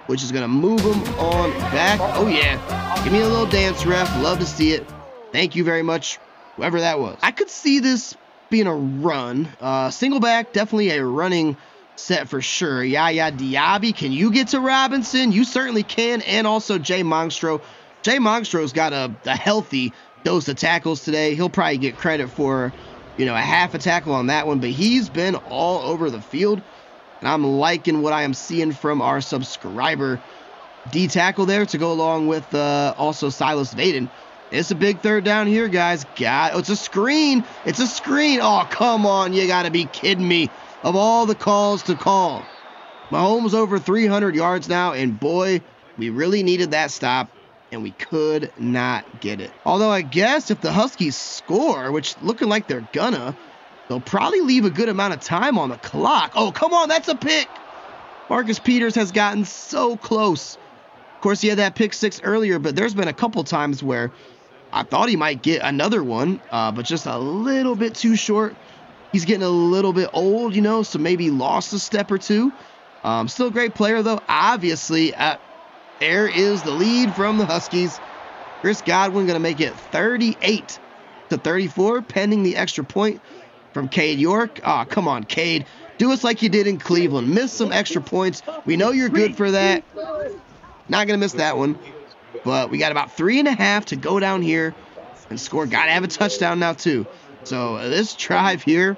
which is going to move them on back. Oh, yeah. Give me a little dance, ref. Love to see it. Thank you very much, whoever that was. I could see this being a run. Single back, definitely a running set for sure. Yaya Diaby, can you get to Robinson? You certainly can, and also Jay Mongstro. Jay Mongstro's got a healthy dose of tackles today. He'll probably get credit for, you know, a half a tackle on that one, but he's been all over the field, and I'm liking what I am seeing from our subscriber. D-tackle there to go along with also Silas Vaden. It's a big 3rd down here, guys. Oh, it's a screen. It's a screen. Oh, come on. You got to be kidding me. Of all the calls to call. Mahomes over 300 yards now, and boy, we really needed that stop, and we could not get it. Although I guess if the Huskies score, which looking like they're gonna, they'll probably leave a good amount of time on the clock. Oh, come on. That's a pick. Marcus Peters has gotten so close. Of course, he had that pick 6 earlier, but there's been a couple times where I thought he might get another one, but just a little bit too short. He's getting a little bit old, you know, so maybe lost a step or 2. Still a great player, though. Obviously, there is the lead from the Huskies. Chris Godwin going to make it 38 to 34, pending the extra point from Cade York. Ah, oh, come on, Cade. Do us like you did in Cleveland. Miss some extra points. We know you're good for that. Not going to miss that one. But we got about 3.5 to go down here and score. Got to have a touchdown now, too. So this drive here,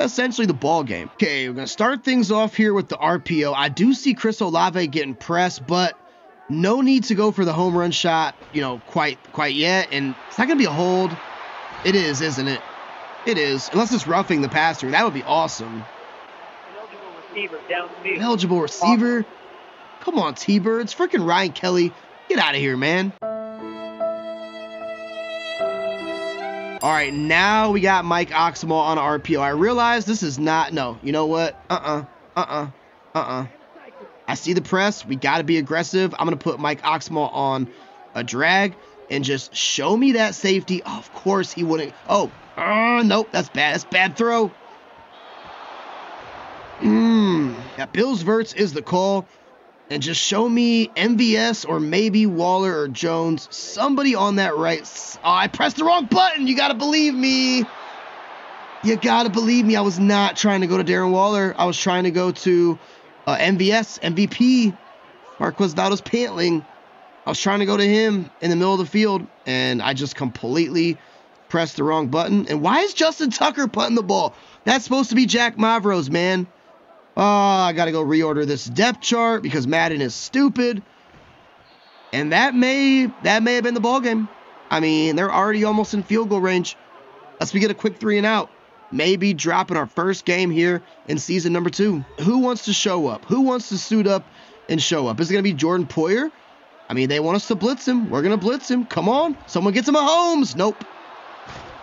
essentially the ball game. Okay, we're going to start things off here with the RPO. I do see Chris Olave getting pressed, but no need to go for the home run shot, you know, quite yet. And it's not going to be a hold. It is, isn't it? It is. Unless it's roughing the passer. That would be awesome. Eligible receiver downfield. Eligible receiver. Come on, T-Birds. Freaking Ryan Kelly. Get out of here, man. All right, now we got Mike Oxmo on RPO. I realize this is not, no, you know what? I see the press. We got to be aggressive. I'm going to put Mike Oxmo on a drag and just show me that safety. Oh, of course he wouldn't. Oh, nope, that's bad. That's bad throw. Yeah, Bills Verts is the call. And just show me MVS or maybe Waller or Jones. Somebody on that right. Oh, I pressed the wrong button. You got to believe me. You got to believe me. I was not trying to go to Darren Waller. I was trying to go to MVS, MVP, Marquez Valdez-Scantling. I was trying to go to him in the middle of the field, and I just completely pressed the wrong button. And why is Justin Tucker punting the ball? That's supposed to be Jack Mavros, man. Oh, I got to go reorder this depth chart because Madden is stupid. And that may have been the ball game. I mean, they're already almost in field goal range. Unless we get a quick 3 and out. Maybe dropping our first game here in season number 2. Who wants to show up? Who wants to suit up and show up? Is it going to be Jordan Poyer? I mean, they want us to blitz him. We're going to blitz him. Come on. Someone gets him a Mahomes. Nope.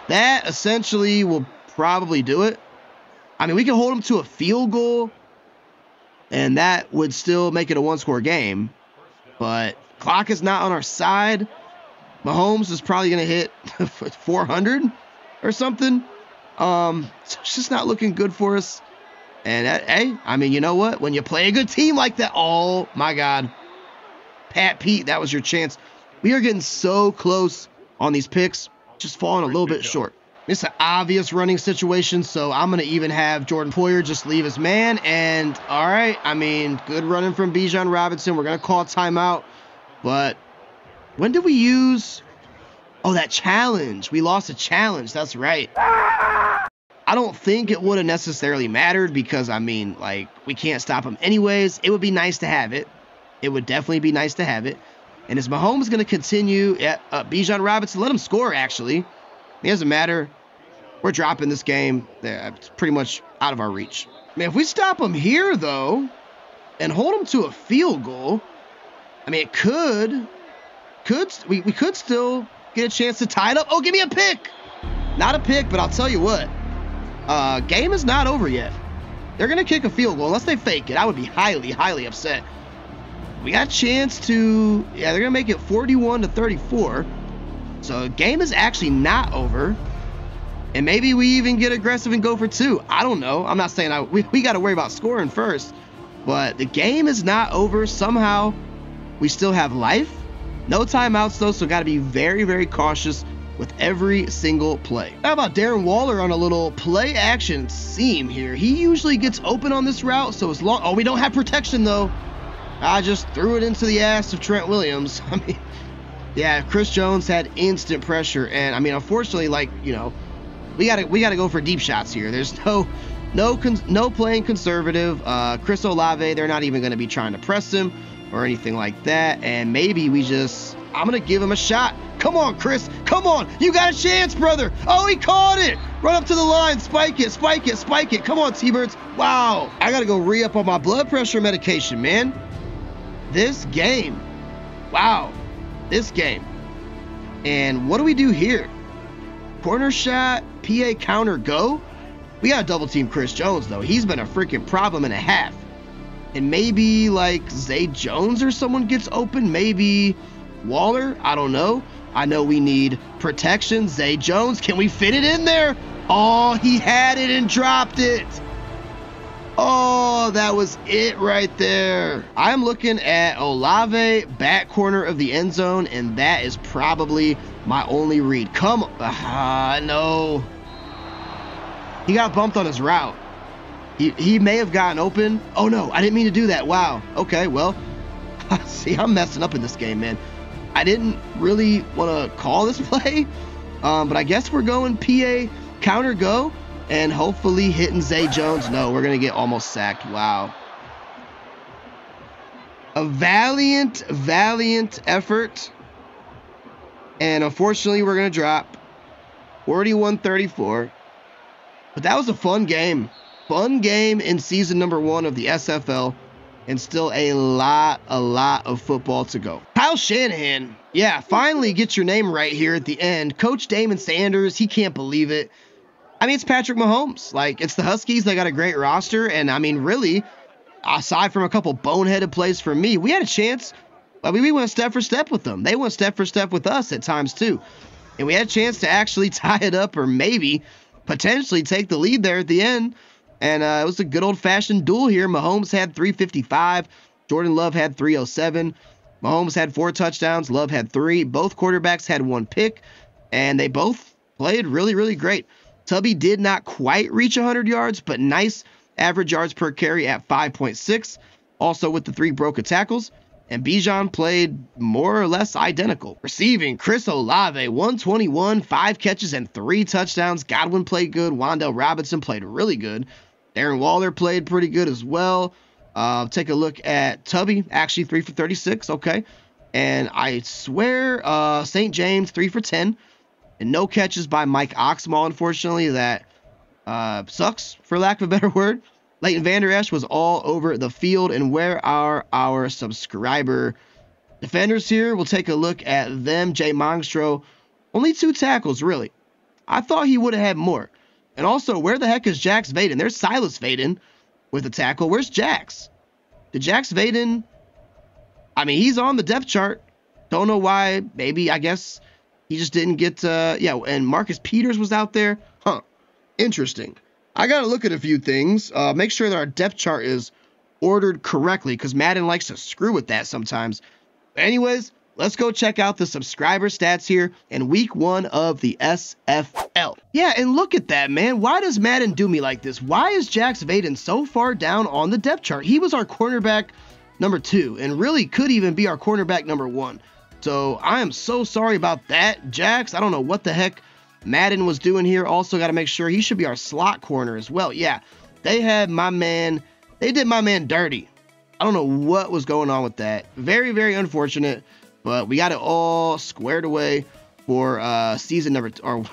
That essentially will probably do it. I mean, we can hold him to a field goal, and that would still make it a one-score game. But clock is not on our side. Mahomes is probably going to hit 400 or something. So it's just not looking good for us. And, hey, I mean, you know what? When you play a good team like that, oh, my God. Pat Pete, that was your chance. We are getting so close on these picks, just falling a little bit short. It's an obvious running situation, so I'm going to even have Jordan Poyer just leave his man. And, all right, I mean, good running from Bijan Robinson. We're going to call timeout. But when did we use... Oh, that challenge. We lost a challenge. That's right. I don't think it would have necessarily mattered because, I mean, like, we can't stop him anyways. It would be nice to have it. It would definitely be nice to have it. And is Mahomes going to continue? Bijan Robinson, let him score, actually. It doesn't matter. We're dropping this game. It's pretty much out of our reach. Man, if we stop him here, though, and hold him to a field goal, I mean, it we could still get a chance to tie it up. Oh, give me a pick. Not a pick, but I'll tell you what. Game is not over yet. They're going to kick a field goal unless they fake it. I would be highly, highly upset. We got a chance to, yeah, they're going to make it 41-34. So the game is actually not over. And maybe we even get aggressive and go for 2. I don't know. I'm not saying we got to worry about scoring first. But the game is not over. Somehow, we still have life. No timeouts, though, so got to be very, very cautious with every single play. How about Darren Waller on a little play-action seam here? He usually gets open on this route, so as long... Oh, we don't have protection, though. I just threw it into the ass of Trent Williams. I mean, yeah, Chris Jones had instant pressure, and, I mean, unfortunately, like, you know, we gotta go for deep shots here. There's no playing conservative. Chris Olave, they're not even going to be trying to press him or anything like that, and maybe we just... I'm going to give him a shot. Come on, Chris. Come on. You got a chance, brother. Oh, he caught it. Run up to the line. Spike it, spike it, spike it. Come on, T-Birds. Wow. I got to go re-up on my blood pressure medication, man. This game. Wow. This game. And what do we do here? Corner shot, PA counter, go. We got to double team Chris Jones, though. He's been a freaking problem and a half. And maybe, like, Zay Jones or someone gets open. Maybe Waller. I don't know. I know we need protection. Zay Jones. Can we fit it in there? Oh, he had it and dropped it. Oh, that was it right there. I'm looking at Olave, back corner of the end zone, and that is probably my only read. Come on. No. He got bumped on his route. He may have gotten open. Oh, no, I didn't mean to do that. Wow. Okay, well, see, I'm messing up in this game, man. I didn't really want to call this play, but I guess we're going PA counter go and hopefully hitting Zay Jones. No, we're going to get almost sacked. Wow. A valiant, valiant effort. And unfortunately, we're going to drop 41-34. But that was a fun game. Fun game in season number 1 of the SFL. and still a lot of football to go. Kyle Shanahan, yeah, finally get your name right here at the end. Coach Damon Sanders, he can't believe it. I mean, it's Patrick Mahomes. Like, it's the Huskies. They got a great roster. And, I mean, really, aside from a couple boneheaded plays for me, we had a chance. I mean, we went step for step with them. They went step for step with us at times, too. And we had a chance to actually tie it up or maybe potentially take the lead there at the end. And it was a good old-fashioned duel here. Mahomes had 355. Jordan Love had 307. Mahomes had 4 touchdowns. Love had 3. Both quarterbacks had 1 pick. And they both played really, really great. Tubby did not quite reach 100 yards, but nice average yards per carry at 5.6, also with the 3 broken tackles, and Bijan played more or less identical. Receiving, Chris Olave, 121, 5 catches and 3 touchdowns. Godwin played good. Wan'Dale Robinson played really good. Darren Waller played pretty good as well. Take a look at Tubby, actually 3 for 36, okay. And I swear St. James, 3 for 10. And no catches by Mike Oxmo, unfortunately. That sucks, for lack of a better word. Leighton Vander Esch was all over the field. And where are our subscriber defenders here? We'll take a look at them. Jay Mongstro, only 2 tackles, really. I thought he would have had more. And also, where the heck is Jax Vaden? There's Silas Vaden with a tackle. Where's Jax? Did Jax Vaden... I mean, he's on the depth chart. Don't know why. Maybe, I guess... he just didn't get, yeah, and Marcus Peters was out there. Huh, interesting. I got to look at a few things. Make sure that our depth chart is ordered correctly because Madden likes to screw with that sometimes. But anyways, let's go check out the subscriber stats here in week 1 of the SFL. Yeah, and look at that, man. Why does Madden do me like this? Why is Jax Vaden so far down on the depth chart? He was our cornerback number 2 and really could even be our cornerback number 1. So I am so sorry about that, Jax. I don't know what the heck Madden was doing here. Also got to make sure he should be our slot corner as well. Yeah, they had my man. They did my man dirty. I don't know what was going on with that. Very, very unfortunate, but we got it all squared away for season number or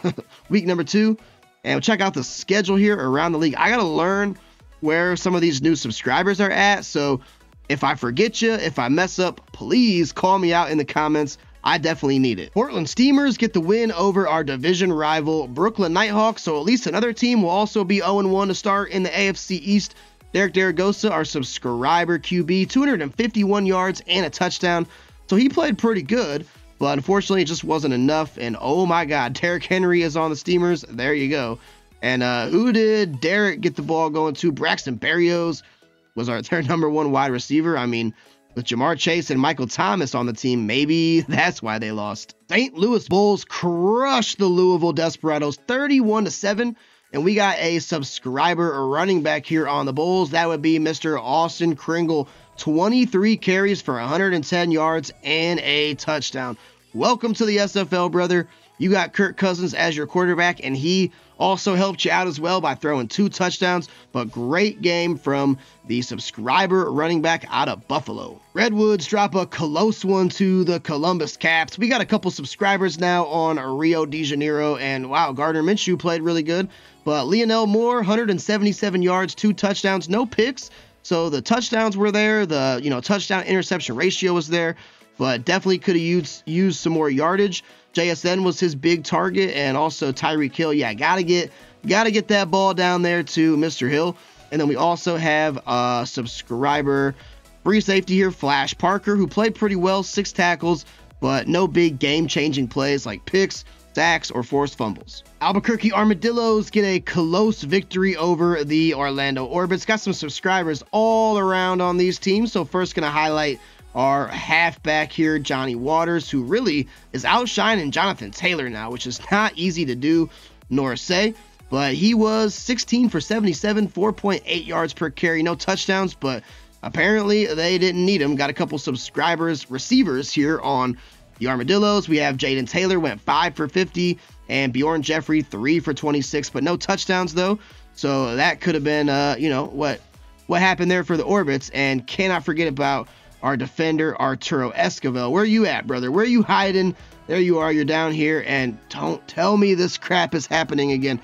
week number 2. And we'll check out the schedule here around the league. I got to learn where some of these new subscribers are at. So if I forget you, if I mess up, please call me out in the comments. I definitely need it. Portland Steamers get the win over our division rival, Brooklyn Nighthawks, so at least another team will also be 0-1 to start in the AFC East. Derek Derigosa, our subscriber QB, 251 yards and a touchdown. So he played pretty good, but unfortunately it just wasn't enough. And oh my God, Derrick Henry is on the Steamers. There you go. And who did Derek get the ball going to? Braxton Berrios was their number 1 wide receiver. I mean, with Jamar Chase and Michael Thomas on the team, maybe that's why they lost. St. Louis Bulls crushed the Louisville Desperados 31-7, and we got a subscriber running back here on the Bulls. That would be Mr. Austin Kringle, 23 carries for 110 yards and a touchdown. Welcome to the SFL, brother. You got Kirk Cousins as your quarterback, and he also helped you out as well by throwing 2 touchdowns, but great game from the subscriber running back out of Buffalo. Redwoods drop a close one to the Columbus Caps. We got a couple subscribers now on Rio de Janeiro, and wow, Gardner Minshew played really good, but Lionel Moore, 177 yards, 2 touchdowns, no picks, so the touchdowns were there, the touchdown-interception ratio was there, but definitely could have used some more yardage. JSN was his big target, and also Tyreek Hill. Yeah, gotta get that ball down there to Mr. Hill. And then we also have a subscriber free safety here, Flash Parker, who played pretty well, 6 tackles, but no big game-changing plays like picks, sacks, or forced fumbles. Albuquerque Armadillos get a close victory over the Orlando Orbits. Got some subscribers all around on these teams, so first gonna highlight our halfback here, Johnny Waters, who really is outshining Jonathan Taylor now, which is not easy to do nor say, but he was 16 for 77, 4.8 yards per carry, no touchdowns, but apparently they didn't need him. Got a couple subscribers, receivers here on the Armadillos. We have Jaden Taylor went 5 for 50 and Bjorn Jeffrey 3 for 26, but no touchdowns though. So that could have been, what happened there for the Orbits, and cannot forget about our defender, Arturo Esquivel. Where you at, brother? Where you hiding? There you are. You're down here. And don't tell me this crap is happening again.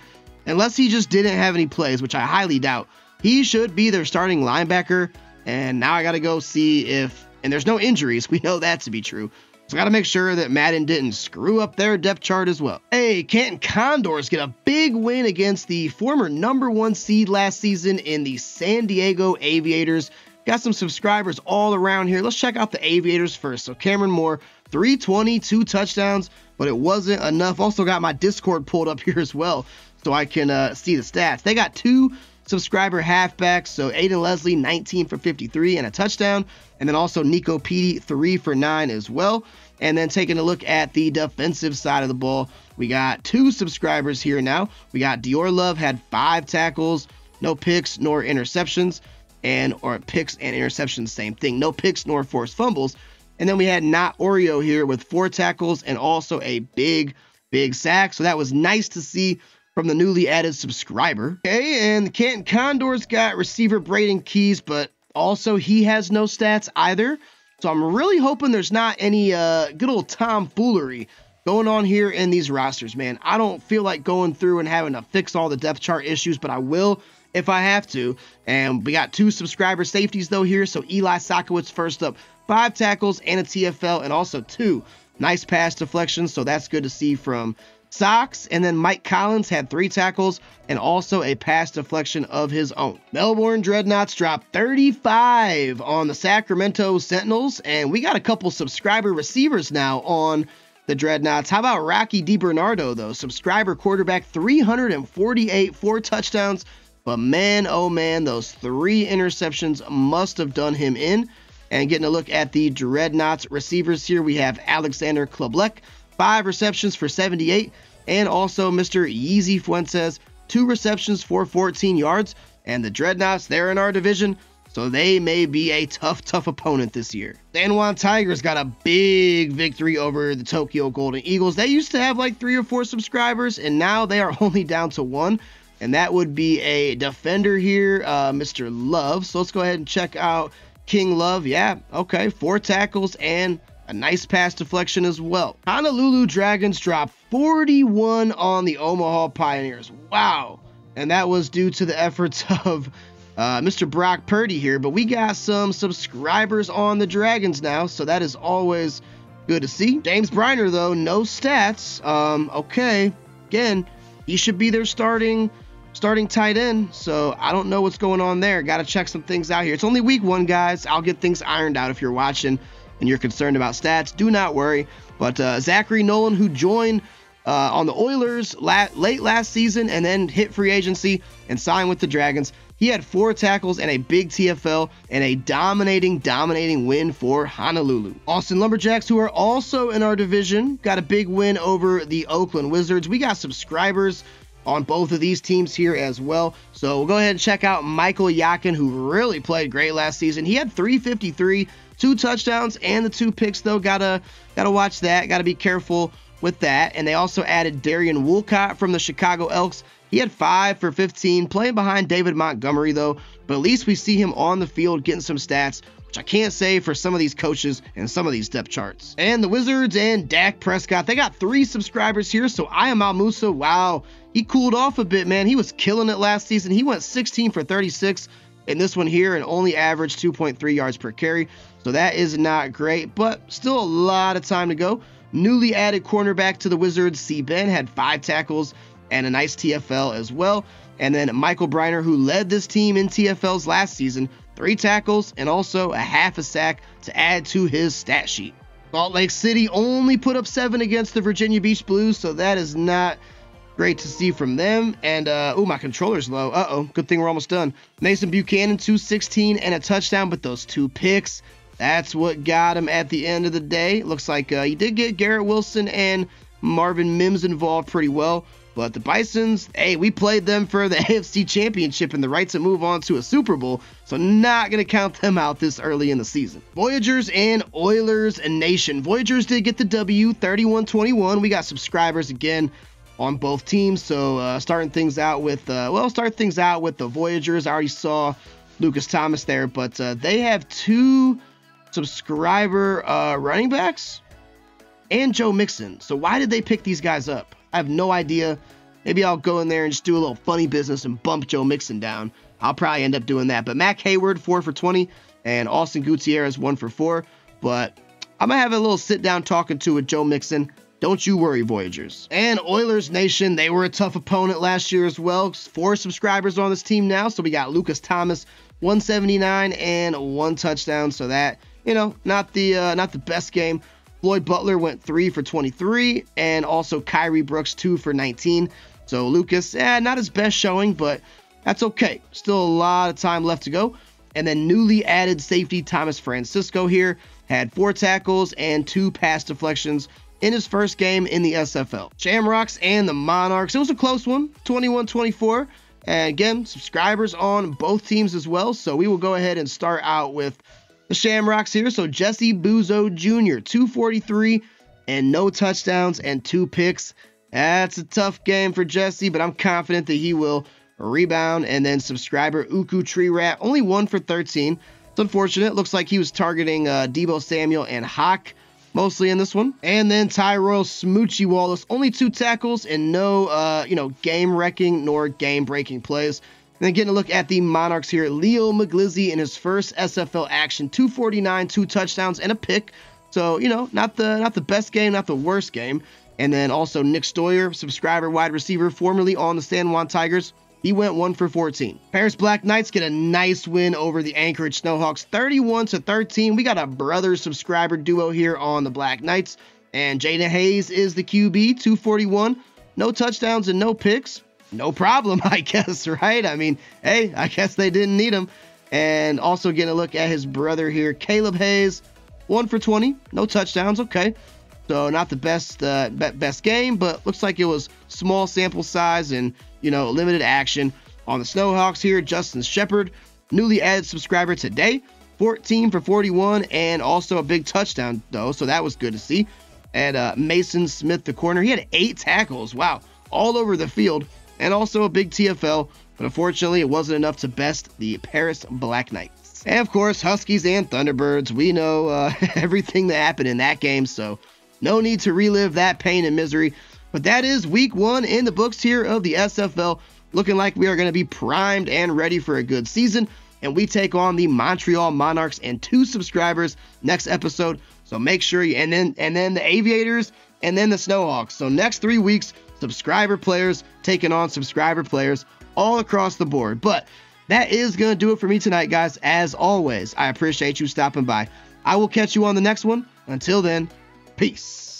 Unless he just didn't have any plays, which I highly doubt. He should be their starting linebacker And now I got to go see if, and there's no injuries. We know that to be true. So I got to make sure that Madden didn't screw up their depth chart as well. Hey, Canton Condors get a big win against the former #1 seed last season in the San Diego Aviators. Got some subscribers all around here. Let's check out the Aviators first. So Cameron Moore, 320, 2 touchdowns, but it wasn't enough. Also got my Discord pulled up here as well so I can see the stats. They got 2 subscriber halfbacks, so Aiden Leslie, 19 for 53 and a touchdown, and then also Nico Petey, 3 for 9 as well. And then taking a look at the defensive side of the ball, we got 2 subscribers here now. We got Dior Love had 5 tackles, no picks nor interceptions, and or picks and interceptions, same thing, no picks nor forced fumbles. And then we had Not Oreo here with 4 tackles and also a big sack. So that was nice to see from the newly added subscriber. Okay, and the Canton Condors got receiver Braden Keys, but also he has no stats either. So I'm really hoping there's not any good old tomfoolery going on here in these rosters, man. I don't feel like going through and having to fix all the depth chart issues, but I will if I have to. And we got 2 subscriber safeties though here. So Eli Sakowitz first up, 5 tackles and a TFL, and also 2 nice pass deflections. So that's good to see from Sox. And then Mike Collins had 3 tackles and also a pass deflection of his own. Melbourne Dreadnoughts dropped 35 on the Sacramento Sentinels, and we got a couple subscriber receivers now on the Dreadnoughts. How about Rocky DiBernardo though? Subscriber quarterback, 348, 4 touchdowns, but man, oh man, those 3 interceptions must have done him in. And getting a look at the Dreadnoughts receivers here, we have Alexander Kleblek, 5 receptions for 78, and also Mr. Yeezy Fuentes, 2 receptions for 14 yards. And the Dreadnoughts, they're in our division, so they may be a tough opponent this year. San Juan Tigers got a big victory over the Tokyo Golden Eagles. They used to have like 3 or 4 subscribers, and now they are only down to 1, and that would be a defender here, Mr. Love. So let's go ahead and check out King Love. Yeah, okay, 4 tackles and a nice pass deflection as well. Honolulu Dragons dropped 41 on the Omaha Pioneers. Wow. And that was due to the efforts of Mr. Brock Purdy here. But we got some subscribers on the Dragons now, so that is always good to see. James Briner, though, no stats. Okay. Again, he should be their starting tight end, so I don't know what's going on there. Got to check some things out here. It's only week 1, guys. I'll get things ironed out if you're watching and you're concerned about stats, do not worry. But Zachary Nolan, who joined on the Oilers late last season and then hit free agency and signed with the Dragons, he had 4 tackles and a big TFL and a dominating win for Honolulu. Austin Lumberjacks, who are also in our division, got a big win over the Oakland Wizards. We got subscribers on both of these teams here as well. So we'll go ahead and check out Michael Yakin, who really played great last season. He had 353, 2 touchdowns and the 2 picks though. Gotta watch that. Gotta be careful with that. And they also added Darian Woolcott from the Chicago Elks. He had 5 for 15, playing behind David Montgomery though. But at least we see him on the field getting some stats, which I can't say for some of these coaches and some of these depth charts. And the Wizards and Dak Prescott, they got 3 subscribers here. So Ayamal Musa, wow, he cooled off a bit, man. He was killing it last season. He went 16 for 36. In this one here, and only averaged 2.3 yards per carry. So that is not great, but still a lot of time to go. Newly added cornerback to the Wizards, C. Ben, had 5 tackles and a nice TFL as well. And then Michael Briner, who led this team in TFLs last season, 3 tackles and also a half a sack to add to his stat sheet. Salt Lake City only put up 7 against the Virginia Beach Blues, so that is not great to see from them. And oh, my controller's low. Good thing we're almost done. Mason Buchanan, 216 and a touchdown, but those 2 picks, that's what got him at the end of the day. Looks like he did get Garrett Wilson and Marvin Mims involved pretty well. But the Bisons, hey, we played them for the AFC Championship and the right to move on to a Super Bowl, so not going to count them out this early in the season. Voyagers and Oilers Nation. Voyagers did get the W, 31-21. We got subscribers again on both teams, so starting things out with the Voyagers. I already saw Lucas Thomas there, but they have 2 subscriber running backs and Joe Mixon. So why did they pick these guys up? I have no idea. Maybe I'll go in there and just do a little funny business and bump Joe Mixon down. I'll probably end up doing that. But Mack Hayward, 4 for 20, and Austin Gutierrez, 1 for 4. But I'm going to have a little sit-down talking to with Joe Mixon. Don't you worry, Voyagers. And Oilers Nation, they were a tough opponent last year as well. 4 subscribers on this team now. So we got Lucas Thomas, 179 and 1 touchdown. So that, you know, not the best game. Floyd Butler went 3 for 23, and also Kyrie Brooks 2 for 19. So Lucas, not his best showing, but that's okay. Still a lot of time left to go. And then newly added safety Thomas Francisco here had 4 tackles and 2 pass deflections in his first game in the SFL. Shamrocks and the Monarchs. It was a close one, 21-24. And again, subscribers on both teams as well. So we will go ahead and start out with the Shamrocks here. So Jesse Buzo Jr., 243 and no touchdowns and 2 picks. That's a tough game for Jesse, but I'm confident that he will rebound. And then subscriber Uku Tree Rat, only 1 for 13. It's unfortunate. Looks like he was targeting Debo Samuel and Hawk mostly in this one. And then Tyrell Smoochie Wallace, only 2 tackles and no game-wrecking nor game-breaking plays. And then getting a look at the Monarchs here, Leo Maglizzi in his first SFL action, 249, 2 touchdowns and a pick. So, you know, not the best game, not the worst game. And then also Nick Stoyer, subscriber wide receiver, formerly on the San Juan Tigers. He went 1 for 14. Paris Black Knights get a nice win over the Anchorage Snowhawks, 31 to 13. We got a brother subscriber duo here on the Black Knights. And Jaden Hayes is the QB, 241. No touchdowns and no picks. No problem, I guess, right? I mean, hey, I guess they didn't need him. And also getting a look at his brother here, Caleb Hayes, 1 for 20, no touchdowns, okay. So not the best game, but looks like it was small sample size and, you know, limited action. On the Snowhawks here, Justin Shepard, newly added subscriber today, 14 for 41, and also a big touchdown, though, so that was good to see. And Mason Smith, the corner, he had 8 tackles, wow, all over the field. And also a big TFL, but unfortunately it wasn't enough to best the Paris Black Knights. And of course, Huskies and Thunderbirds, we know everything that happened in that game, so no need to relive that pain and misery. But that is week 1 in the books here of the SFL, looking like we are going to be primed and ready for a good season, and we take on the Montreal Monarchs and 2 subscribers next episode, so make sure you, and then the Aviators, and then the Snowhawks. So next 3 weeks, subscriber players taking on subscriber players all across the board. But that is going to do it for me tonight, guys. As always, I appreciate you stopping by. I will catch you on the next one. Until then, peace.